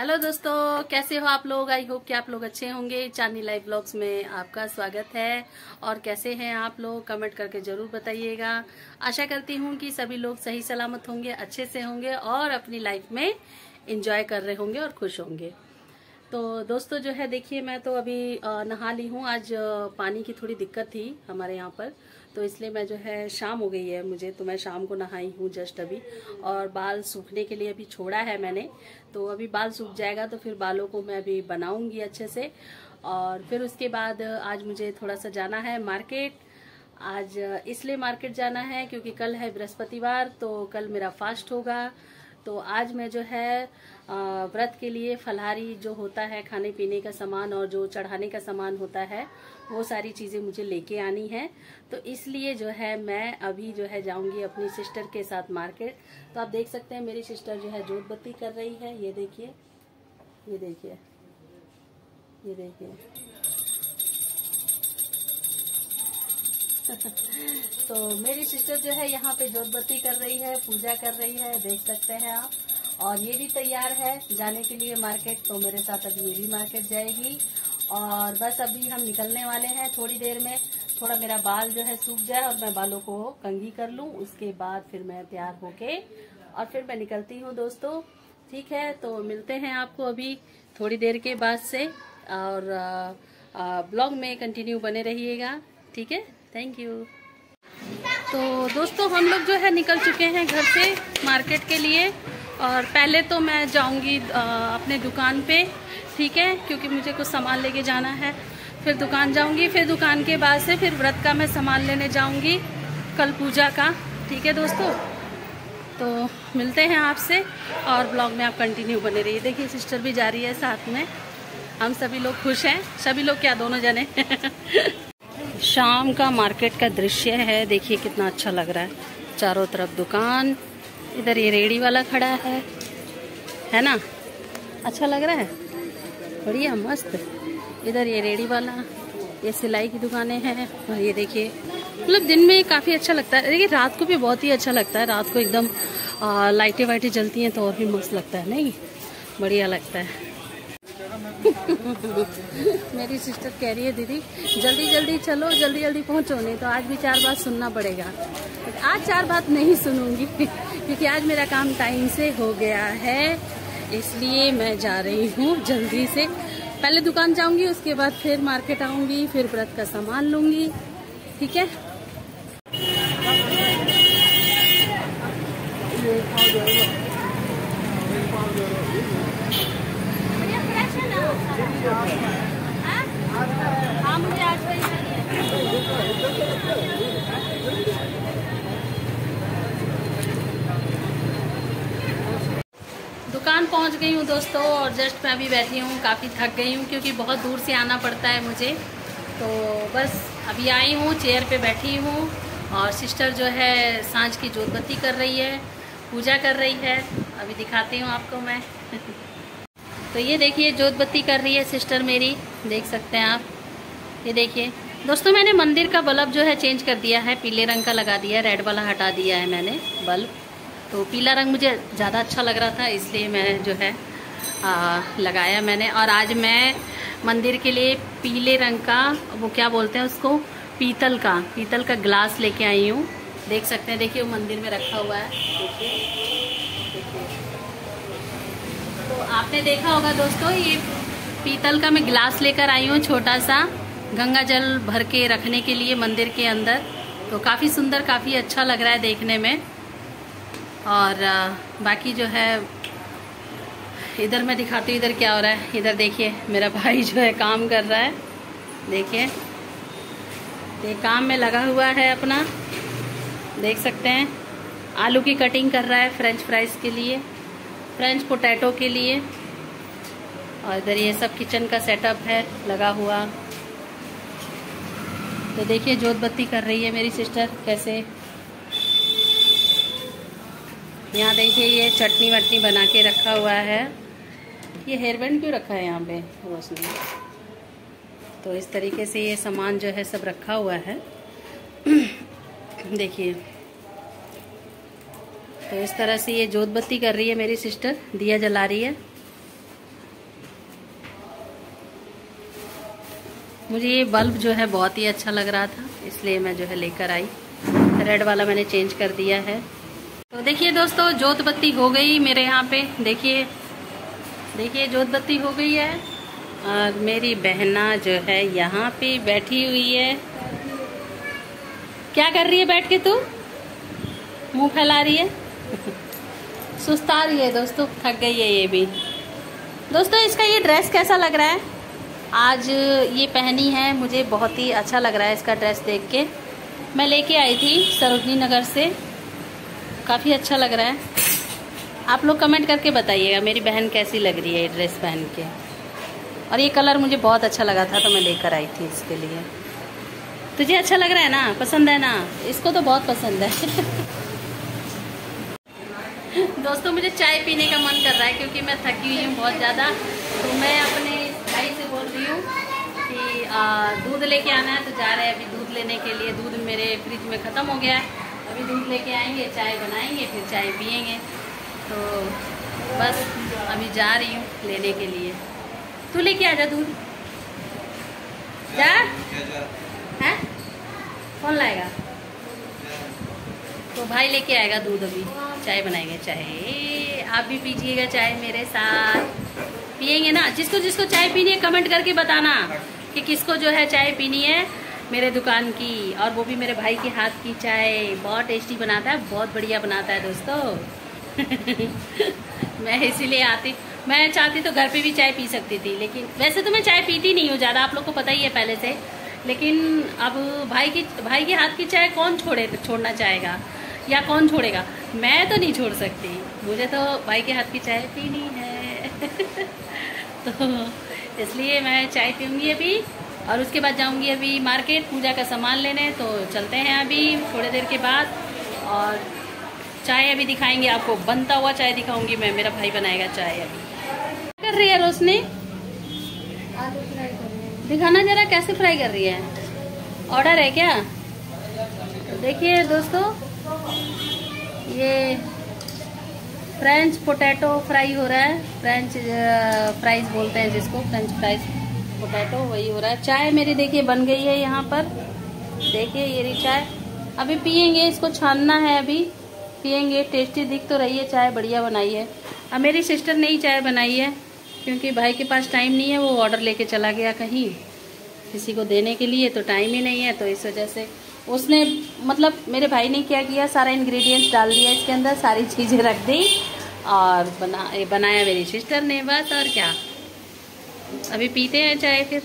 Hello दोस्तों, कैसे हो आप लोग। आई होप कि आप लोग अच्छे होंगे। चांदनी लाइफ व्लॉग्स में आपका स्वागत है। और कैसे हैं आप लोग, कमेंट करके ज़रूर बताइएगा। आशा करती हूँ कि सभी लोग सही सलामत होंगे, अच्छे से होंगे और अपनी लाइफ में एंजॉय कर रहे होंगे और खुश होंगे। तो दोस्तों जो है देखिए, मैं तो अभी नहा ली हूँ। आज पानी की थोड़ी दिक्कत थी हमारे यहाँ पर, तो इसलिए मैं जो है शाम हो गई है मुझे, तो मैं शाम को नहाई हूँ जस्ट अभी। और बाल सूखने के लिए अभी छोड़ा है मैंने, तो अभी बाल सूख जाएगा तो फिर बालों को मैं अभी बनाऊँगी अच्छे से। और फिर उसके बाद आज मुझे थोड़ा सा जाना है मार्केट। आज इसलिए मार्केट जाना है क्योंकि कल है बृहस्पतिवार, तो कल मेरा फास्ट होगा। तो आज मैं जो है व्रत के लिए फलहारी जो होता है, खाने पीने का सामान और जो चढ़ाने का सामान होता है, वो सारी चीज़ें मुझे लेके आनी है। तो इसलिए जो है मैं अभी जो है जाऊंगी अपनी सिस्टर के साथ मार्केट। तो आप देख सकते हैं मेरी सिस्टर जो है जोत बत्ती कर रही है। ये देखिए, ये देखिए, ये देखिए। तो मेरी सिस्टर जो है यहाँ पे जोत बत्ती कर रही है, पूजा कर रही है, देख सकते हैं आप। और ये भी तैयार है जाने के लिए मार्केट, तो मेरे साथ अभी ये भी मार्केट जाएगी। और बस अभी हम निकलने वाले हैं थोड़ी देर में। थोड़ा मेरा बाल जो है सूख जाए और मैं बालों को कंघी कर लूँ, उसके बाद फिर मैं तैयार होके और फिर मैं निकलती हूँ दोस्तों। ठीक है, तो मिलते हैं आपको अभी थोड़ी देर के बाद से, और ब्लॉग में कंटिन्यू बने रहिएगा। ठीक है, थैंक यू। तो दोस्तों हम लोग जो है निकल चुके हैं घर से मार्केट के लिए। और पहले तो मैं जाऊंगी अपने दुकान पे, ठीक है, क्योंकि मुझे कुछ सामान लेके जाना है। फिर दुकान जाऊंगी, फिर दुकान के बाद से फिर व्रत का मैं सामान लेने जाऊंगी, कल पूजा का। ठीक है दोस्तों, तो मिलते हैं आपसे और ब्लॉग में आप कंटिन्यू बने रहिए। देखिए सिस्टर भी जा रही है साथ में, हम सभी लोग खुश हैं। सभी लोग क्या, दोनों जने। शाम का मार्केट का दृश्य है, देखिए कितना अच्छा लग रहा है। चारों तरफ दुकान, इधर ये रेड़ी वाला खड़ा है ना, अच्छा लग रहा है, बढ़िया मस्त। इधर ये रेड़ी वाला, ये सिलाई की दुकानें हैं। और ये देखिए, मतलब दिन में काफ़ी अच्छा लगता है, देखिए रात को भी बहुत ही अच्छा लगता है। रात को एकदम लाइटें वाइटें जलती हैं तो और भी मस्त लगता है, नहीं बढ़िया लगता है। मेरी सिस्टर कह रही है दीदी जल्दी जल्दी चलो, जल्दी जल्दी पहुँचो, नहीं तो आज भी चार बात सुनना पड़ेगा। आज चार बात नहीं सुनूंगी क्योंकि आज मेरा काम टाइम से हो गया है, इसलिए मैं जा रही हूँ जल्दी से। पहले दुकान जाऊँगी, उसके बाद फिर मार्केट आऊँगी, फिर व्रत का सामान लूँगी। ठीक है, हाँ मुझे आज का दुकान पहुंच गई हूँ दोस्तों। और जस्ट मैं अभी बैठी हूँ, काफ़ी थक गई हूँ क्योंकि बहुत दूर से आना पड़ता है मुझे। तो बस अभी आई हूँ, चेयर पे बैठी हूँ। और सिस्टर जो है सांझ की जोत बत्ती कर रही है, पूजा कर रही है। अभी दिखाती हूँ आपको मैं। तो ये देखिए जोत बत्ती कर रही है सिस्टर मेरी, देख सकते हैं आप। ये देखिए दोस्तों, मैंने मंदिर का बल्ब जो है चेंज कर दिया है, पीले रंग का लगा दिया है, रेड वाला हटा दिया है मैंने बल्ब। तो पीला रंग मुझे ज़्यादा अच्छा लग रहा था, इसलिए मैं जो है लगाया मैंने। और आज मैं मंदिर के लिए पीले रंग का, वो क्या बोलते हैं उसको, पीतल का ग्लास लेके आई हूँ, देख सकते हैं। देखिए वो मंदिर में रखा हुआ है, देखिए। तो आपने देखा होगा दोस्तों, ये पीतल का मैं गिलास लेकर आई हूँ, छोटा सा, गंगा जल भर के रखने के लिए मंदिर के अंदर। तो काफ़ी सुंदर, काफ़ी अच्छा लग रहा है देखने में। और बाकी जो है इधर मैं दिखाती हूँ इधर क्या हो रहा है। इधर देखिए मेरा भाई जो है काम कर रहा है, देखिए ये काम में लगा हुआ है अपना, देख सकते हैं। आलू की कटिंग कर रहा है फ्रेंच फ्राइज के लिए, फ्रेंच पोटैटो के लिए। और इधर ये सब किचन का सेटअप है लगा हुआ। तो देखिए जोत बत्ती कर रही है मेरी सिस्टर कैसे। यहाँ देखिए ये चटनी वटनी बना के रखा हुआ है। ये हेयर बैंड क्यों रखा है यहाँ पे रोशनी। तो इस तरीके से ये सामान जो है सब रखा हुआ है, देखिए। तो इस तरह से ये जोत बत्ती कर रही है मेरी सिस्टर, दिया जला रही है। मुझे ये बल्ब जो है बहुत ही अच्छा लग रहा था, इसलिए मैं जो है लेकर आई। रेड वाला मैंने चेंज कर दिया है। तो देखिए दोस्तों, जोत बत्ती हो गई मेरे यहाँ पे। देखिए जोत बत्ती हो गई है और मेरी बहना जो है यहाँ पे बैठी हुई है। क्या कर रही है बैठ के? तू मुंह फैला रही है, सुस्ता रही है। दोस्तों थक गई है ये भी। दोस्तों इसका ये ड्रेस कैसा लग रहा है? आज ये पहनी है, मुझे बहुत ही अच्छा लग रहा है इसका ड्रेस देख के। मैं लेके आई थी सरोजनी नगर से, काफ़ी अच्छा लग रहा है। आप लोग कमेंट करके बताइएगा मेरी बहन कैसी लग रही है ये ड्रेस पहन के। और ये कलर मुझे बहुत अच्छा लगा था तो मैं लेकर आई थी इसके लिए। तुझे अच्छा लग रहा है ना? पसंद है ना? इसको तो बहुत पसंद है। दोस्तों मुझे चाय पीने का मन कर रहा है क्योंकि मैं थकी हुई हूँ बहुत ज़्यादा। तो मैं अपने भाई से बोल रही हूँ कि दूध लेके आना है, तो जा रहे हैं अभी दूध लेने के लिए। दूध मेरे फ्रिज में ख़त्म हो गया है, अभी दूध लेके आएंगे, चाय बनाएंगे, फिर चाय पियेंगे। तो बस अभी जा रही हूँ लेने के लिए। तू लेके आ जा दूध, जा। हैं? कौन लाएगा? तो भाई लेके आएगा दूध, अभी चाय बनाएंगे। चाय आप भी पीजिएगा, चाय मेरे साथ पियेंगे ना। जिसको जिसको चाय पीनी है कमेंट करके बताना कि किसको जो है चाय पीनी है मेरे दुकान की। और वो भी मेरे भाई के हाथ की चाय, बहुत टेस्टी बनाता है, बहुत बढ़िया बनाता है दोस्तों। मैं इसीलिए आती, मैं चाहती तो घर पे भी चाय पी सकती थी, लेकिन वैसे तो मैं चाय पीती नहीं हूँ ज़्यादा, आप लोग को पता ही है पहले से। लेकिन अब भाई के हाथ की चाय कौन छोड़ना चाहेगा, या कौन छोड़ेगा? मैं तो नहीं छोड़ सकती, मुझे तो भाई के हाथ की चाय पीनी है। तो इसलिए मैं चाय पीऊँगी अभी, और उसके बाद जाऊँगी अभी मार्केट पूजा का सामान लेने। तो चलते हैं अभी थोड़ी देर के बाद, और चाय अभी दिखाएंगे आपको, बनता हुआ चाय दिखाऊंगी मैं। मेरा भाई बनाएगा चाय। अभी क्या कर रही है रोशनी? आलू फ्राई कर रही है। दिखाना जरा कैसे फ्राई कर रही है। ऑर्डर है क्या? देखिए दोस्तों ये फ्रेंच पोटैटो फ्राई हो रहा है, फ्रेंच फ्राइज बोलते हैं जिसको, फ्रेंच फ्राइज पोटैटो वही हो रहा है। चाय मेरी देखिए बन गई है यहाँ पर, देखिए ये रही चाय। अभी पियेंगे, इसको छानना है, अभी पियेंगे। टेस्टी दिख तो रही है चाय, बढ़िया बनाई है। अब मेरी सिस्टर ने ही चाय बनाई है क्योंकि भाई के पास टाइम नहीं है, वो ऑर्डर लेके चला गया कहीं किसी को देने के लिए, तो टाइम ही नहीं है। तो इस वजह से उसने, मतलब मेरे भाई ने क्या किया, सारा इंग्रेडिएंट्स डाल दिया इसके अंदर, सारी चीज़ें रख दी और बनाया मेरी सिस्टर ने बस। और क्या, अभी पीते हैं चाय फिर।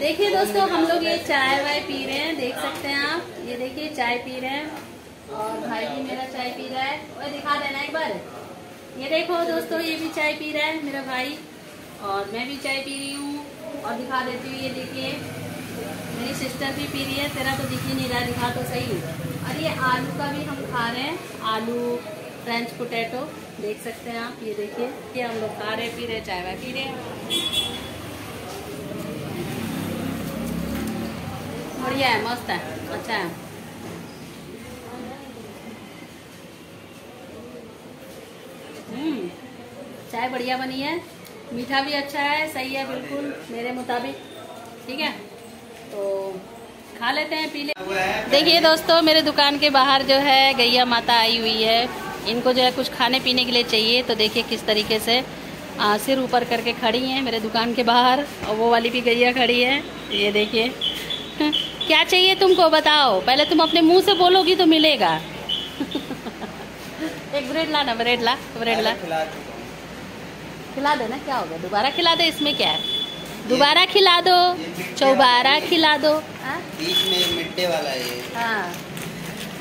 देखिए दोस्तों हम लोग ये चाय वाय पी रहे हैं, देख सकते हैं आप। ये देखिए चाय पी रहे हैं, और भाई भी मेरा चाय पी रहा है। और दिखा देना एक बार, ये देखो दोस्तों ये भी चाय पी रहा है मेरा भाई, और मैं भी चाय पी रही हूँ। और दिखा देती हूँ, ये देखिए मेरी सिस्टर भी पी रही है। तेरा तो दिख ही नहीं रहा, दिखा तो सही। और ये आलू का भी हम खा रहे हैं, आलू फ्रेंच पोटैटो, देख सकते हैं आप। ये देखिए ये हम लोग खा रहे पी रहे, चाय वाय पी रहे। बढ़िया है, मस्त है, अच्छा है। चाय बढ़िया बनी है, मीठा भी अच्छा है, सही है बिल्कुल मेरे मुताबिक, ठीक है। तो खा लेते हैं, पी लेते हैं। देखिए दोस्तों मेरे दुकान के बाहर जो है गैया माता आई हुई है, इनको जो है कुछ खाने पीने के लिए चाहिए। तो देखिए किस तरीके से सिर ऊपर करके खड़ी हैं मेरे दुकान के बाहर। और वो वाली भी गैया खड़ी है, ये देखिए। क्या चाहिए तुमको बताओ, पहले तुम अपने मुंह से बोलोगी तो मिलेगा। एक ब्रेड ला ना, ब्रेड ला, ब्रेड ला, खिला देना। क्या होगा, दोबारा खिला दे, इसमें क्या है। दोबारा खिला दो, चौबारा खिला दो। बीच में मिट्टे वाला है। हाँ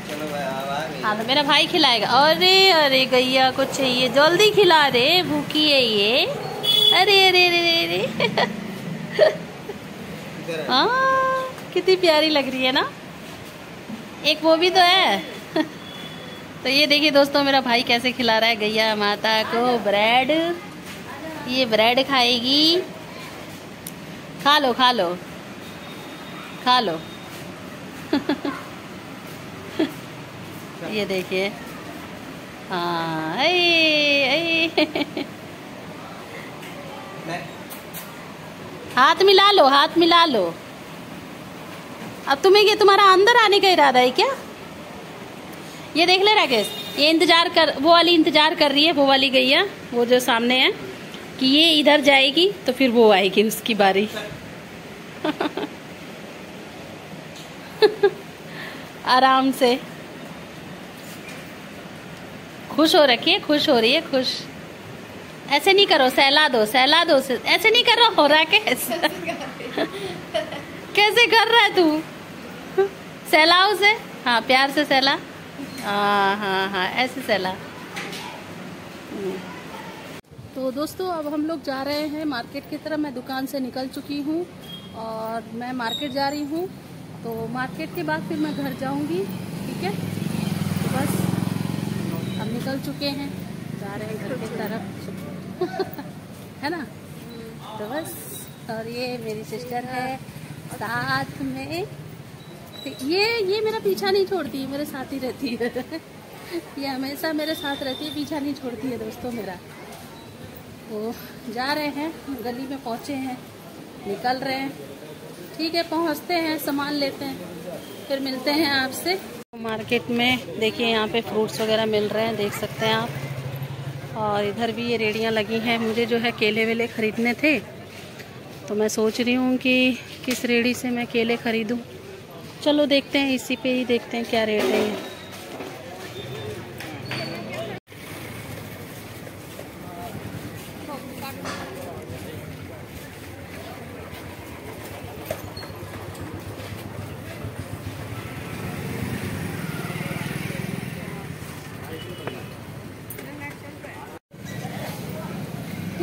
चलो भाई, हाँ तो मेरा भाई खिलाएगा। अरे अरे गैया को चाहिए, जल्दी खिला रे, भूखी है ये। अरे अरे अरे अरे, हाँ कितनी प्यारी लग रही है ना। एक वो भी तो है। तो ये देखिए दोस्तों मेरा भाई कैसे खिला रहा है गैया माता को ब्रेड। ये ब्रेड खाएगी, खा लो खा लो खा लो। ये देखिए, हाँ हाथ मिला लो, हाथ मिला लो। अब तुम्हें ये तुम्हारा अंदर आने का इरादा है क्या? ये देख ले राकेश, ये इंतजार कर, वो वाली इंतजार कर रही है, वो वाली गैया, वो जो सामने है, कि ये इधर जाएगी तो फिर वो आएगी, उसकी बारी। आराम से खुश हो रखिए, खुश हो रही है, खुश। ऐसे नहीं करो, सहला दो, सहला दो, ऐसे नहीं कर रहा हो राकेश। कैसे कर रहा है तू? सहला उसे, हाँ प्यार से सहला, हाँ हाँ हाँ ऐसे सहला। तो दोस्तों अब हम लोग जा रहे हैं मार्केट की तरफ। मैं दुकान से निकल चुकी हूँ और मैं मार्केट जा रही हूँ, तो मार्केट के बाद फिर मैं घर जाऊँगी, ठीक है। तो बस हम निकल चुके हैं, जा रहे हैं घर की तरफ। है ना? तो बस, और ये मेरी सिस्टर है साथ में, ये मेरा पीछा नहीं छोड़ती है, मेरे साथ ही रहती है। ये हमेशा मेरे साथ रहती है, पीछा नहीं छोड़ती है दोस्तों मेरा। तो जा रहे हैं, गली में पहुँचे हैं, निकल रहे हैं, ठीक है, पहुंचते हैं, सामान लेते हैं, फिर मिलते हैं आपसे। मार्केट में देखिए यहाँ पे फ्रूट्स वगैरह मिल रहे हैं, देख सकते हैं आप। और इधर भी ये रेड़ियाँ लगी हैं। मुझे जो है केले वेले ख़रीदने थे, तो मैं सोच रही हूँ कि किस रेड़ी से मैं केले ख़रीदूँ। चलो देखते हैं, इसी पे ही देखते हैं क्या रेट है।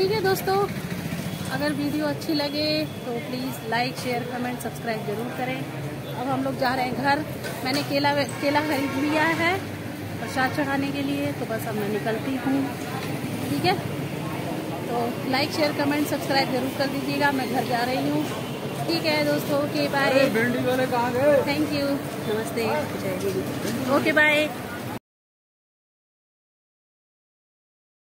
ठीक है दोस्तों, अगर वीडियो अच्छी लगे तो please like, share, comment, subscribe ज़रूर करें। अब हम लोग जा रहे हैं घर। मैंने केला खरीद लिया है प्रसाद चढ़ाने के लिए, तो बस अब मैं निकलती हूँ, ठीक है। तो लाइक, शेयर, कमेंट, सब्सक्राइब ज़रूर कर दीजिएगा, मैं घर जा रही हूँ, ठीक है दोस्तों। ओके बाय, थैंक यू, नमस्ते, जय हिंद। Okay bye.